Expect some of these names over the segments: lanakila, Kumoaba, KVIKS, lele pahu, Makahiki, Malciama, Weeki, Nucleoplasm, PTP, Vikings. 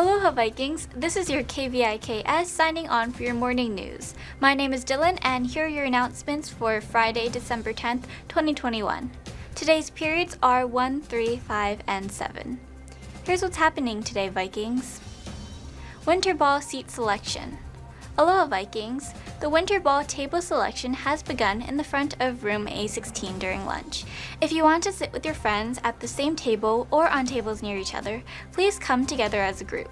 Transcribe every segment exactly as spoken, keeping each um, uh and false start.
Aloha Vikings, this is your K V I K S signing on for your morning news. My name is Dylan and here are your announcements for Friday, December tenth, twenty twenty-one. Today's periods are one, three, five, and seven. Here's what's happening today, Vikings. Winter Ball Seat Selection. Aloha Vikings, the Winter Ball table selection has begun in the front of room A sixteen during lunch. If you want to sit with your friends at the same table or on tables near each other, please come together as a group.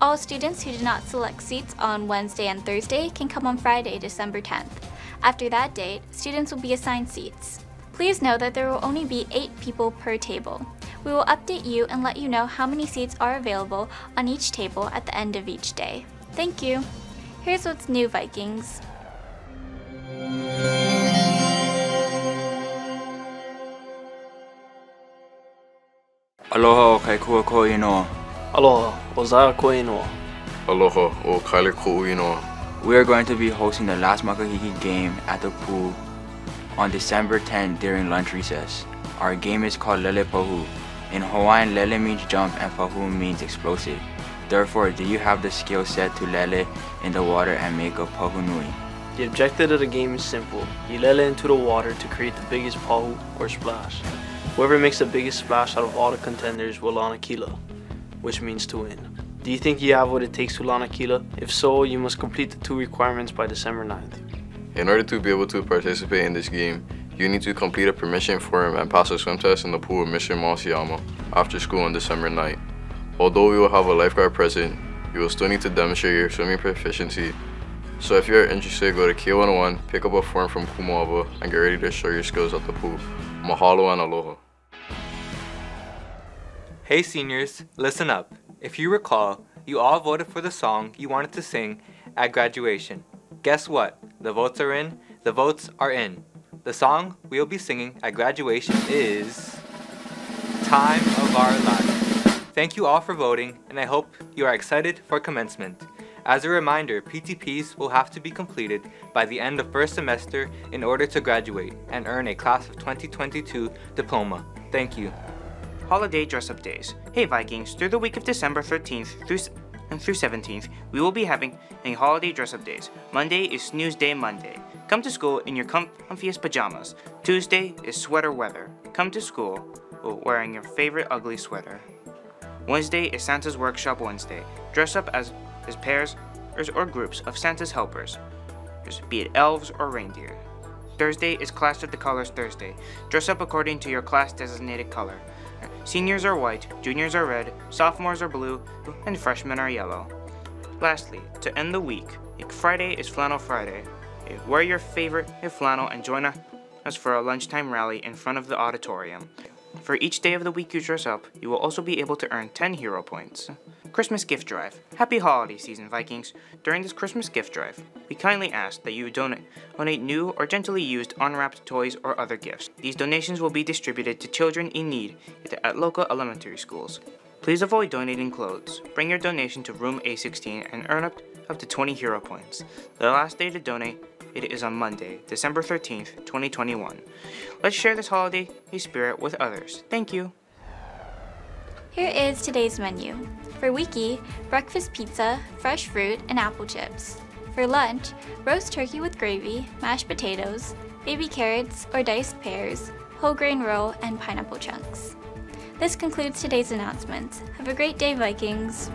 All students who did not select seats on Wednesday and Thursday can come on Friday, December tenth. After that date, students will be assigned seats. Please know that there will only be eight people per table. We will update you and let you know how many seats are available on each table at the end of each day. Thank you! Here's what's new, Vikings. Aloha o Kaikua Ko'i Noa. Aloha o Zara Ko'i Noa. Aloha o Kaile Ko'i Noa. We are going to be hosting the last Makahiki game at the pool on December tenth during lunch recess. Our game is called lele pahu. In Hawaiian, lele means jump and pahu means explosive. Therefore, do you have the skill set to lele in the water and make a pahu nui? The objective of the game is simple. You lele into the water to create the biggest pahu or splash. Whoever makes the biggest splash out of all the contenders will lanakila, which means to win. Do you think you have what it takes to lanakila? If so, you must complete the two requirements by December ninth. In order to be able to participate in this game, you need to complete a permission form and pass a swim test in the pool of Mister Malciama after school on December ninth. Although we will have a lifeguard present, you will still need to demonstrate your swimming proficiency. So if you are interested, go to K one oh one, pick up a form from Kumoaba, and get ready to show your skills at the pool. Mahalo and aloha. Hey seniors, listen up. If you recall, you all voted for the song you wanted to sing at graduation. Guess what? The votes are in. The votes are in. The song we will be singing at graduation is Time of Our Lives. Thank you all for voting, and I hope you are excited for commencement. As a reminder, P T Ps will have to be completed by the end of first semester in order to graduate and earn a class of twenty twenty-two diploma. Thank you. Holiday dress-up days. Hey Vikings, through the week of December thirteenth through, and through seventeenth, we will be having a holiday dress-up days. Monday is Snooze Day Monday. Come to school in your comfiest pajamas. Tuesday is sweater weather. Come to school wearing your favorite ugly sweater. Wednesday is Santa's Workshop Wednesday. Dress up as, as pairs or groups of Santa's helpers, be it elves or reindeer. Thursday is Clash of the Colors Thursday. Dress up according to your class designated color. Seniors are white, juniors are red, sophomores are blue, and freshmen are yellow. Lastly, to end the week, Friday is Flannel Friday. Wear your favorite flannel and join us for a lunchtime rally in front of the auditorium. For each day of the week you dress up, you will also be able to earn ten hero points. Christmas gift drive. Happy holiday season, Vikings. During this Christmas gift drive, we kindly ask that you donate, donate new or gently used unwrapped toys or other gifts. These donations will be distributed to children in need at local elementary schools. Please avoid donating clothes. Bring your donation to room A sixteen and earn up, up to twenty hero points. The last day to donate it is on Monday, December thirteenth, twenty twenty-one. Let's share this holiday spirit with others. Thank you. Here is today's menu. For Weeki, breakfast pizza, fresh fruit, and apple chips. For lunch, roast turkey with gravy, mashed potatoes, baby carrots or diced pears, whole grain roll, and pineapple chunks. This concludes today's announcements. Have a great day, Vikings.